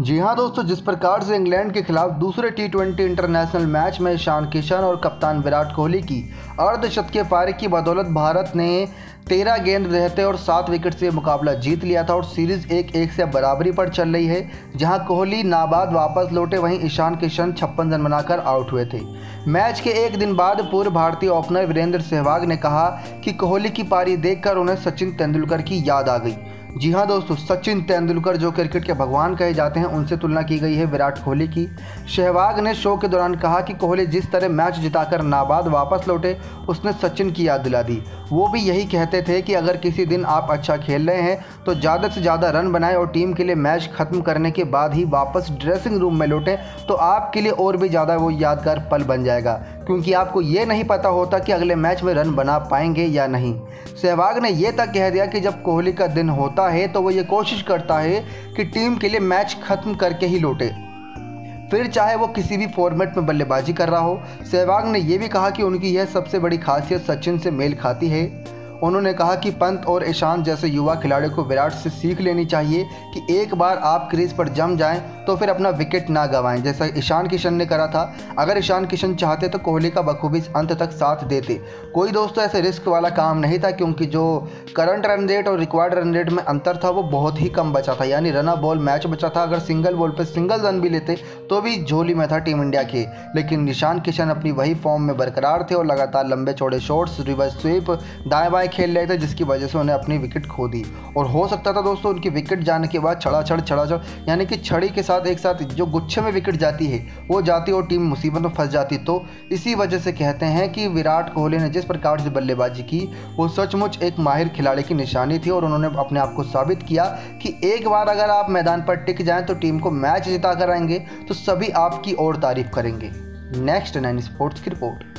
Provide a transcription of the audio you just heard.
जी हाँ दोस्तों, जिस प्रकार से इंग्लैंड के खिलाफ दूसरे टी20 इंटरनेशनल मैच में ईशान किशन और कप्तान विराट कोहली की अर्धशतकीय पारी की बदौलत भारत ने 13 गेंद रहते और 7 विकेट से मुकाबला जीत लिया था और सीरीज 1-1 से बराबरी पर चल रही है। जहां कोहली नाबाद वापस लौटे, वहीं ईशान किशन 56 रन बनाकर आउट हुए थे। मैच के एक दिन बाद पूर्व भारतीय ओपनर वीरेंद्र सहवाग ने कहा कि कोहली की पारी देखकर उन्हें सचिन तेंदुलकर की याद आ गई। जी हाँ दोस्तों, सचिन तेंदुलकर जो क्रिकेट के भगवान कहे जाते हैं, उनसे तुलना की गई है विराट कोहली की। सहवाग ने शो के दौरान कहा कि कोहली जिस तरह मैच जिताकर नाबाद वापस लौटे, उसने सचिन की याद दिला दी। वो भी यही कहते थे कि अगर किसी दिन आप अच्छा खेल रहे हैं तो ज़्यादा से ज़्यादा रन बनाएं और टीम के लिए मैच खत्म करने के बाद ही वापस ड्रेसिंग रूम में लौटें, तो आपके लिए और भी ज़्यादा वो यादगार पल बन जाएगा, क्योंकि आपको ये नहीं पता होता कि अगले मैच में रन बना पाएंगे या नहीं। सहवाग ने यह तक कह दिया कि जब कोहली का दिन होता है तो वो ये कोशिश करता है कि टीम के लिए मैच खत्म करके ही लौटे, फिर चाहे वो किसी भी फॉर्मेट में बल्लेबाजी कर रहा हो। सहवाग ने यह भी कहा कि उनकी यह सबसे बड़ी खासियत सचिन से मेल खाती है। उन्होंने कहा कि पंत और ईशान जैसे युवा खिलाड़ियों को विराट से सीख लेनी चाहिए कि एक बार आप क्रीज पर जम जाएं तो फिर अपना विकेट ना गंवाएं, जैसा ईशान किशन ने करा था। अगर ईशान किशन चाहते तो कोहली का बखूबी अंत तक साथ देते। कोई दोस्तों ऐसे रिस्क वाला काम नहीं था, क्योंकि जो करंट रन रेट और रिक्वायर्ड रन रेट में अंतर था वो बहुत ही कम बचा था, यानी रन अ बॉल मैच बचा था। अगर सिंगल बॉल पर सिंगल रन भी लेते तो भी झोली में था टीम इंडिया के। लेकिन ईशान किशन अपनी वही फॉर्म में बरकरार थे और लगातार लंबे चौड़े शॉट्स, रिवर्स स्वीप, दाएँ बाएँ खेल रहे थे, जिसकी वजह से उन्हें अपनी विकेट खो दी। और हो सकता था दोस्तों उनकी विकेट जाने के बाद छड़ा छड़ यानी कि छड़ी के एक साथ जो गुच्छे में विकेट जाती है वो जाती और टीम मुसीबत में फंस जाती। तो इसी वजह से कहते हैं कि विराट कोहली ने जिस प्रकार से बल्लेबाजी की वो सचमुच एक माहिर खिलाड़ी की निशानी थी, और उन्होंने अपने आप को साबित किया कि एक बार अगर आप मैदान पर टिक जाएं तो टीम को मैच जिता कर आएंगे तो सभी आपकी और तारीफ करेंगे। नेक्स्ट 9 स्पोर्ट्स की रिपोर्ट।